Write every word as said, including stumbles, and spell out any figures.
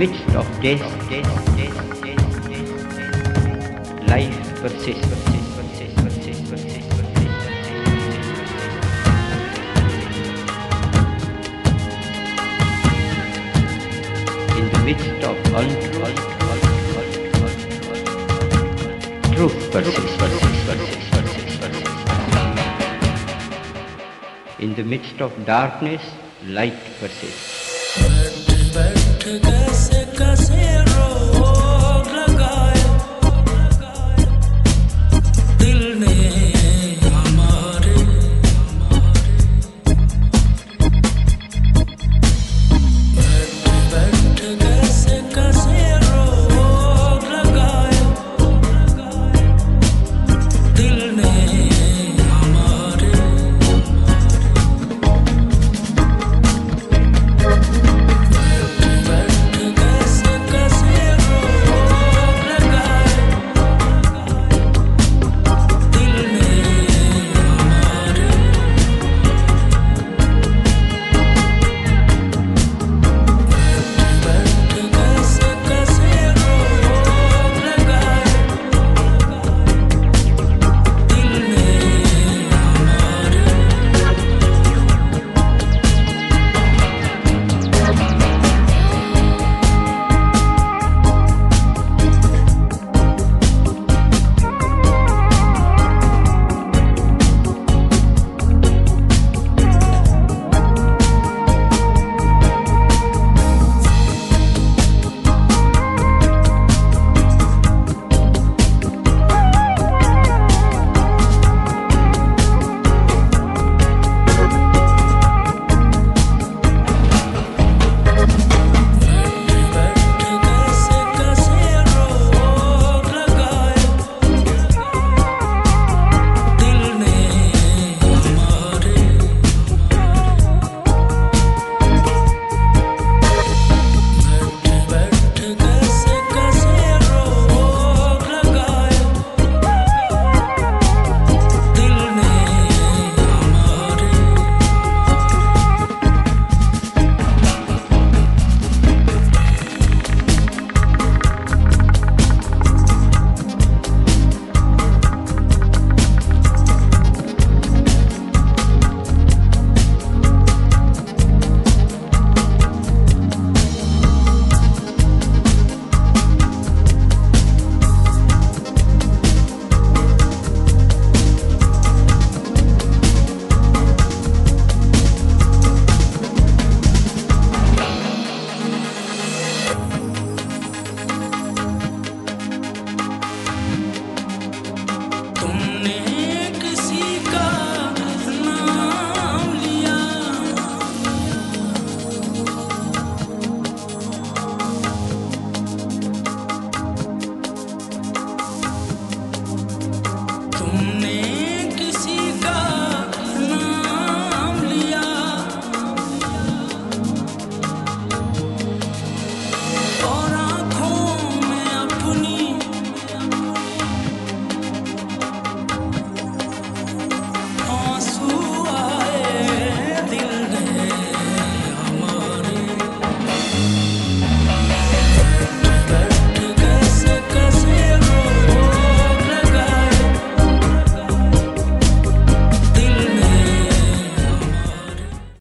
midst of death, life persists. In the midst of untruth, truth persists, persists, persists, persists, persists. In the midst of darkness, light persists. Back to the